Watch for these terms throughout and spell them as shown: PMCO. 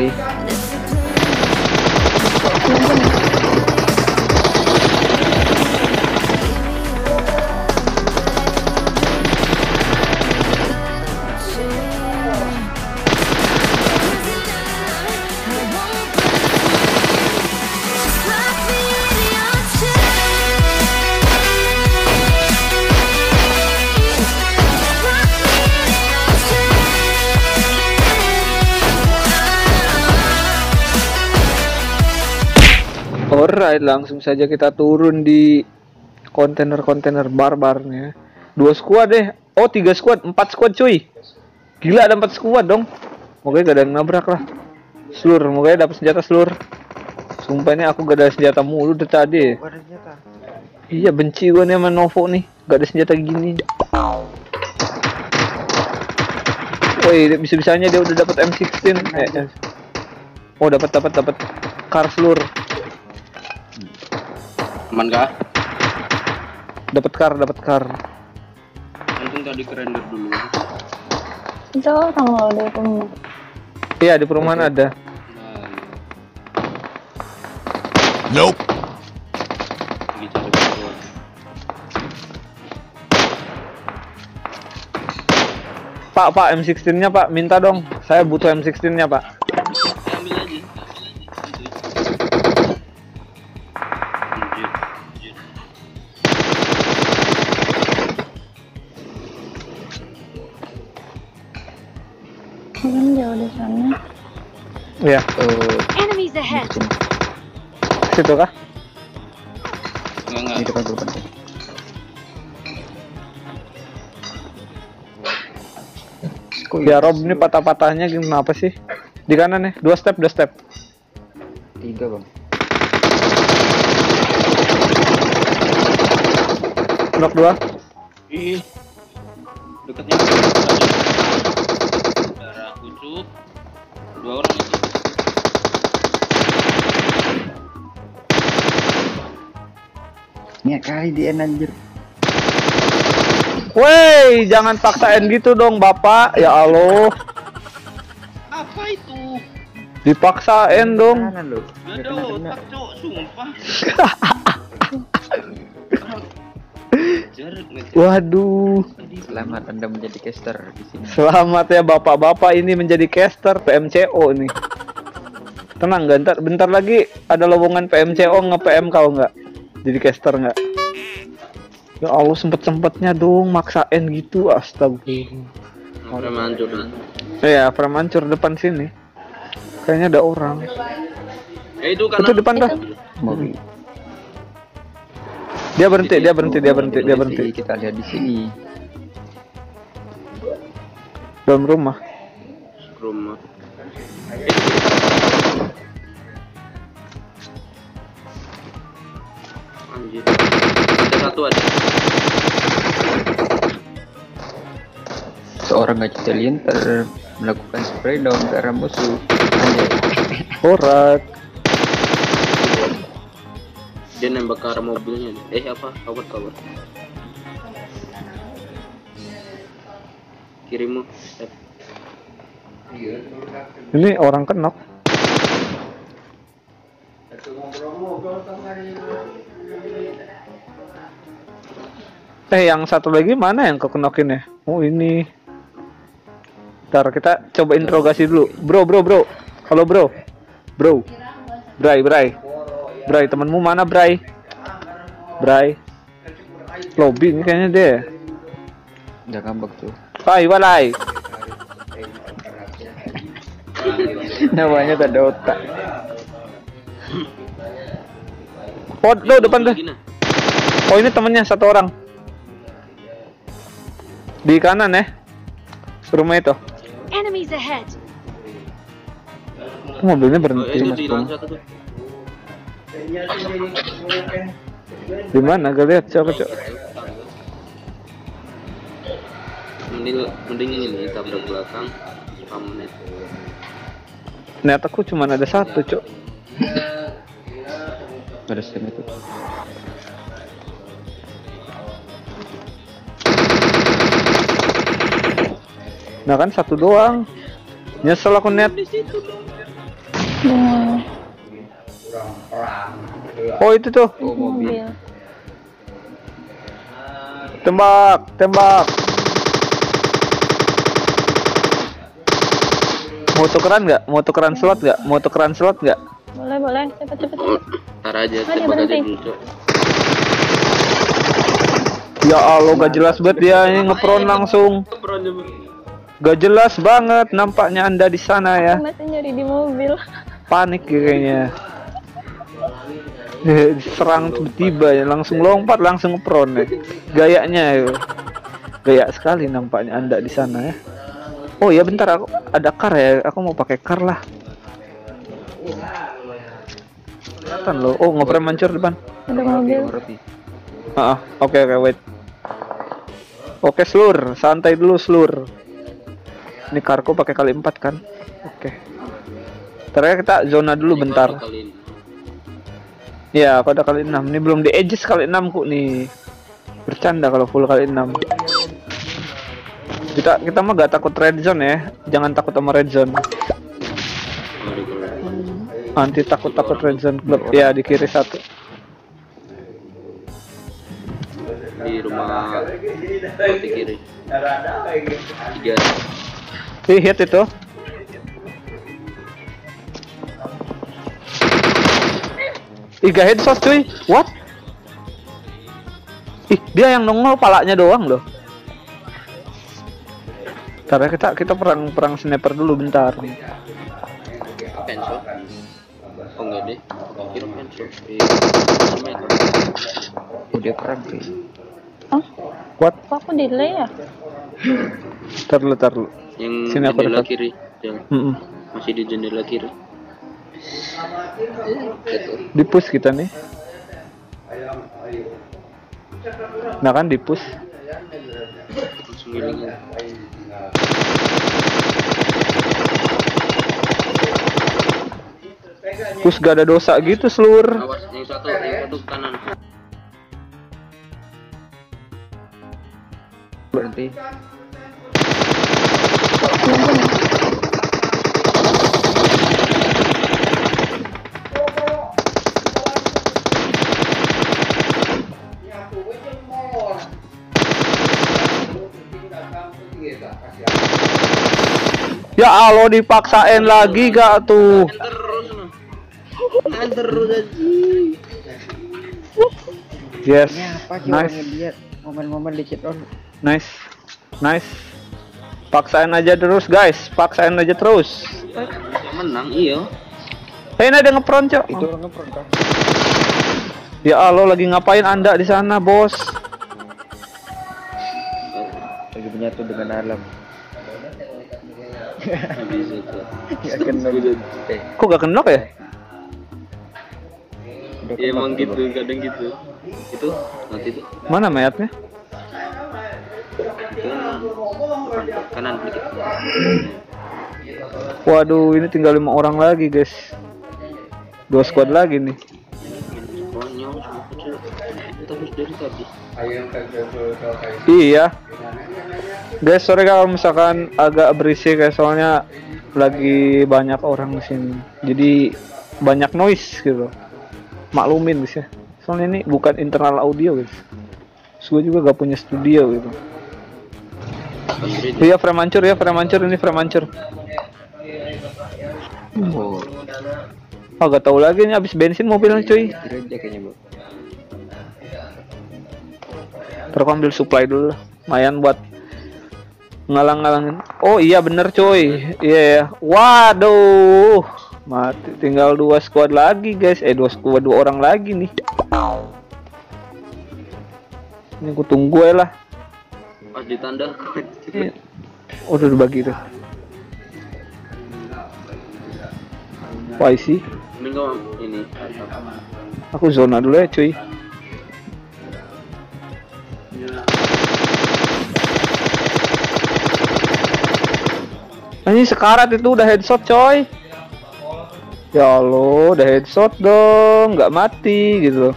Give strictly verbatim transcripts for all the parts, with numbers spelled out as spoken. tapi alright, langsung saja kita turun di kontainer-kontainer barbarnya. Dua squad deh. Oh, tiga squad, empat squad cuy. Gila, ada empat squad dong. Mungkin gak ada yang nabrak lah. Slur, mungkin dapat senjata slur. Sumpah ini aku gak ada senjata mulu dari tadi. Iya, benci gue nih sama Novo nih. Gak ada senjata gini. Woi, bisa-bisanya dia udah dapat M enam belas. Eh, eh. Oh, dapat dapat dapat car slur. Aman kah? Dapat kar, dapat kar. Untung tadi kerender dulu. Itu tanggal di perumahan. Iya, di perumahan ada. Nope. Pak, Pak, M enam belas-nya Pak, minta dong. Saya butuh M enam belas-nya Pak. Ya. Uh, Enemies ahead. Situ kah? Enggak, enggak. Itu kan belum penting. Ya Rob, ini patah-patahnya kenapa sih? Di kanan nih, dua step, dua step. Tiga bang. Blok dua. Ih, dekatnya. Darah ujuk. Dua orang. Nya kali dia anjir. Woi, jangan paksain gitu dong, Bapak. Ya Allah. Apa itu? Dipaksain dong. Otak, cok, sumpah. Waduh. Selamat Anda menjadi caster di sini. Selamat ya Bapak-bapak ini menjadi caster P M C O nih. Tenang, bentar, bentar lagi ada lowongan P M C O nge-P M kau enggak? Jadi caster nggak? Ya Allah, sempet-sempetnya dong maksain gitu, astagfirullah. Orang mancur kan? Iya, orang mancur depan sini. Kayaknya ada orang. Eh, itu kan? Itu depan dah. Hmm. Dia berhenti, dia berhenti, dia berhenti, dia berhenti. Kita lihat di sini. Dalam rumah. Rumah. Anjir. Ada satu ada. Seorang gacilin ter melakukan spray down ke arah musuh. Horak. Dia nembak ke arah mobilnya. Eh apa? Kabur kabur. Kirimu. Ini orang kenok. Eh, yang satu lagi mana yang kekenokin ya? Oh ini. Ntar kita coba interogasi dulu. Bro, bro, bro. Halo bro. Bro. Bray, Bray. Bray, temanmu mana Bray? Bray. Lobby ini kayaknya deh. Udah ngambek tuh. Hai, walai. Namanya tak ada otak. Pot lo depan deh. Oh ini temennya satu orang. Di kanan ya, rumah itu. Enemies ahead. Mobilnya berhenti. Oh, itu di mana? Gak lihat siapa cok. Mending mending ini tabrak belakang. Net aku cuma ada satu cok. Ada stem itu. Nah kan satu doang. Nyesel aku net. Di situ dong. Benar. Oh itu tuh. Oh, mobil. Tembak, tembak. Mau tukeran nggak? Mau tukeran slot nggak? Mau tukeran slot nggak? Boleh, boleh. Cepet, cepet. Ntar aja, tembak aja dulu. Ya Allah, gak jelas banget dia ini ngepron langsung. Gak jelas banget nampaknya Anda di sana ya. Masih nyari di mobil. Panik kayaknya. Diserang tiba-tiba ya, langsung lompat, langsung ngepron ya. Gayanya ya. Gaya sekali nampaknya Anda di sana ya. Oh ya bentar, aku ada kar ya. Aku mau pakai kar lah. Kelihatan loh. Oh, ngepron mancur depan. Ada mobil. Ah, oke oke wait. Oke, slur, santai dulu slur. Ini karko pakai kali empat kan? Oke. Ternyata kita zona dulu bentar. Ya, aku ada kali enam. Ini belum di edges kali enam ku nih. Bercanda kalau full kali enam. Kita kita mah gak takut red zone ya. Jangan takut sama red zone. Anti takut-takut red zone club. Ya, di kiri satu. Di rumah di kiri tiga si hit itu tiga headshot cuy. What? Ih, dia yang nongol palanya doang loh. Ntar ya, kita kita perang perang sniper dulu bentar. Oh enggak deh, kira pencil udah keren sih. Hah? What? Kok aku delay ya? Ntar lu, ntar lu. Yang sini jendela kiri. Mm-mm. Masih di jendela kiri. Di push kita nih. Nah kan di push. Push gak ada dosa gitu seluruh. Awas, yang satu, yang satu kanan. Berhenti. Ya Allah, dipaksain lagi gak tuh? Yes. Nice. Momen-momen dikit on. Nice, nice. Paksain aja terus guys, paksain aja terus. Menang, iyo. Hey, ada ngepron cok. Itu orang ngepron kan. Ya Allah, lagi ngapain Anda di sana bos? Lagi menyatu dengan alam. Kok gak kenok ya? Ya emang gitu, kadang gitu. Itu nanti itu. Mana mayatnya? Kanan dikit. Waduh, ini tinggal lima orang lagi guys. Dua squad lagi nih. Iya guys, sorry kalau misalkan agak berisik guys, soalnya lagi banyak orang di sini, jadi banyak noise gitu, maklumin guys ya, soalnya ini bukan internal audio guys. Terus gue juga gak punya studio gitu. Iya, frame hancur ya, frame hancur ini, frame hancur. Oh, oh gak tau lagi nih, habis bensin mobilnya cuy. Terus ambil supply dulu lah, lumayan buat ngalang-ngalangin. Oh iya bener cuy, iya yeah, ya. Waduh, mati. Tinggal dua squad lagi guys, eh dua squad dua orang lagi nih. Ini aku tunggu ya lah. Pas ditanda ya. Oh, udah dibagi tuh. Wah sih ini. Aku zona dulu ya cuy. Ini sekarat itu udah headshot coy. Ya Allah, udah headshot dong, nggak mati gitu.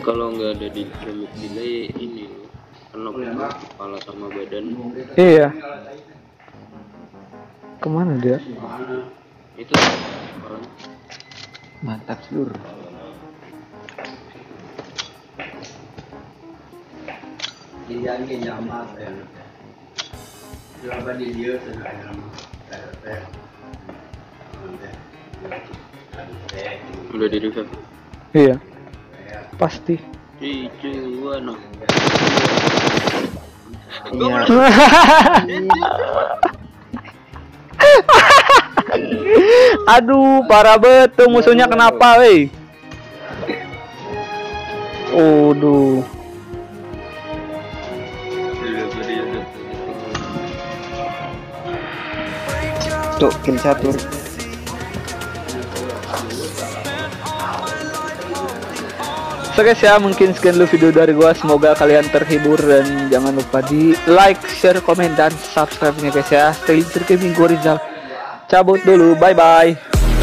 Kalau nggak ada di remote delay ini kenapa kepala sama badan. Iya. Kemana dia? Itu mantap seluruh. Dia ni nyaman kan. Lama di dia sudah nyaman. Udah di revive. Iya. Pasti. Ijo no. Aduh, parah bet tuh musuhnya kenapa, weh? Aduh. Tuh, kill satu. So guys ya, mungkin sekian dulu video dari gua, semoga kalian terhibur dan jangan lupa di like, share, komen dan subscribe-nya guys ya. Stay tuned gaming, gua Rizal cabut dulu, bye bye.